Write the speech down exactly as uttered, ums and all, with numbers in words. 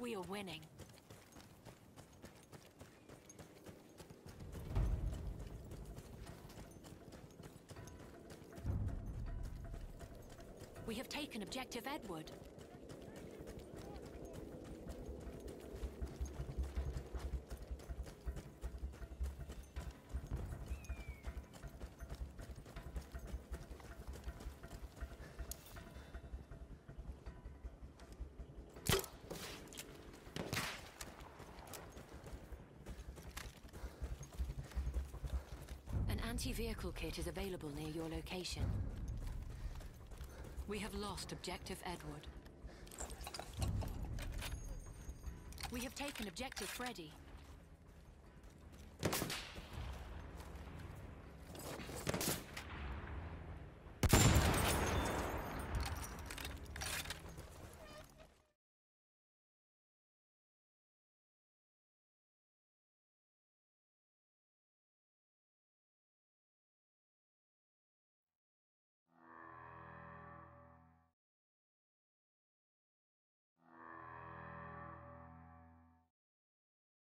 We are winning. We have taken Objective Edward. Anti-vehicle kit is available near your location. We have lost Objective Edward. We have taken Objective Freddy.